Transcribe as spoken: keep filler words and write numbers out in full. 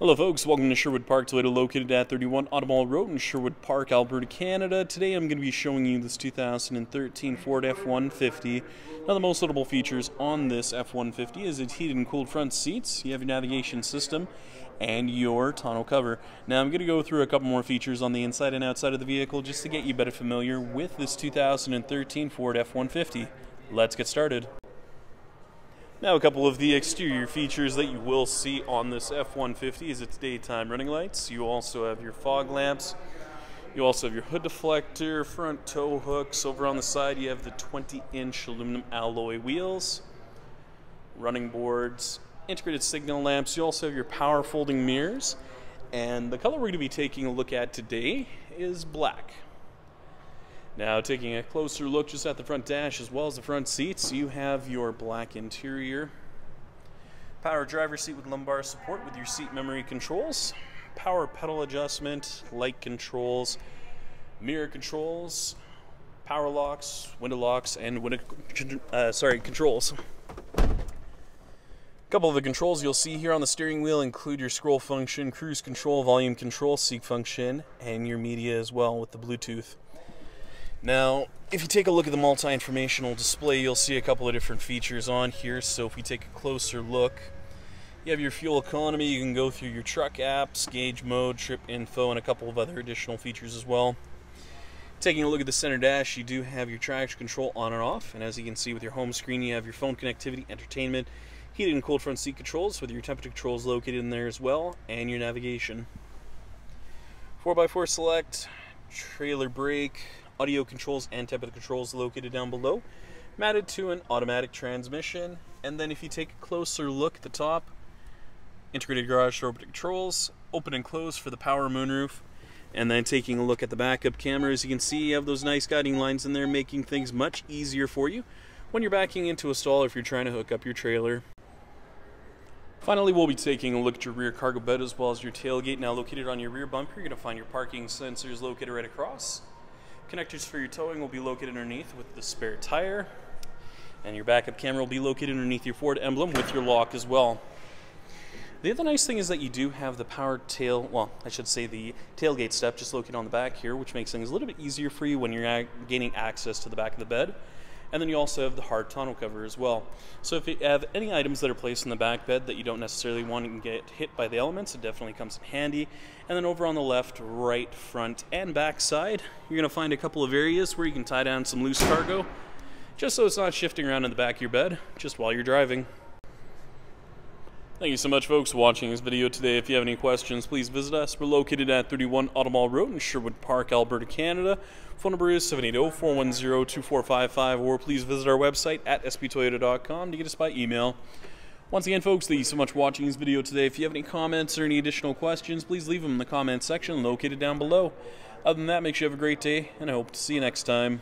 Hello folks, welcome to Sherwood Park Toyota, located at thirty-one Ottawa Road in Sherwood Park, Alberta, Canada. Today I'm going to be showing you this two thousand thirteen Ford F one fifty. Now the most notable features on this F one fifty is its heated and cooled front seats, you have your navigation system, and your tonneau cover. Now I'm going to go through a couple more features on the inside and outside of the vehicle just to get you better familiar with this two thousand thirteen Ford F one fifty. Let's get started. Now a couple of the exterior features that you will see on this F one fifty is its daytime running lights. You also have your fog lamps. You also have your hood deflector, front tow hooks. Over on the side you have the twenty inch aluminum alloy wheels, running boards, integrated signal lamps. You also have your power folding mirrors. And the color we're going to be taking a look at today is black. Now taking a closer look just at the front dash as well as the front seats, you have your black interior, power driver seat with lumbar support with your seat memory controls, power pedal adjustment, light controls, mirror controls, power locks, window locks, and window uh, sorry controls. A couple of the controls you'll see here on the steering wheel include your scroll function, cruise control, volume control, seat function, and your media as well with the Bluetooth. Now, if you take a look at the multi-informational display, you'll see a couple of different features on here. So if we take a closer look, you have your fuel economy. You can go through your truck apps, gauge mode, trip info, and a couple of other additional features as well. Taking a look at the center dash, you do have your traction control on and off. And as you can see with your home screen, you have your phone connectivity, entertainment, heated and cooled front seat controls with your temperature controls located in there as well, and your navigation. four by four select, trailer brake, audio controls and temperature controls located down below, mounted to an automatic transmission. And then if you take a closer look at the top, integrated garage door controls, open and close for the power moonroof. And then taking a look at the backup camera, as you can see, you have those nice guiding lines in there, making things much easier for you when you're backing into a stall or if you're trying to hook up your trailer. Finally, we'll be taking a look at your rear cargo bed as well as your tailgate. Now located on your rear bumper, you're going to find your parking sensors located right across. Connectors for your towing will be located underneath with the spare tire, and your backup camera will be located underneath your Ford emblem with your lock as well. The other nice thing is that you do have the power tail, well, I should say the tailgate step just located on the back here, which makes things a little bit easier for you when you're gaining access to the back of the bed. And then you also have the hard tonneau cover as well. So if you have any items that are placed in the back bed that you don't necessarily want to get hit by the elements, it definitely comes in handy. And then over on the left, right, front, and back side, you're going to find a couple of areas where you can tie down some loose cargo, just so it's not shifting around in the back of your bed, just while you're driving. Thank you so much, folks, for watching this video today. If you have any questions, please visit us. We're located at thirty-one Ottawa Road in Sherwood Park, Alberta, Canada. Phone number is seven eight zero, four one zero, two four five five, or please visit our website at s p toyota dot com to get us by email. Once again, folks, thank you so much for watching this video today. If you have any comments or any additional questions, please leave them in the comments section located down below. Other than that, make sure you have a great day, and I hope to see you next time.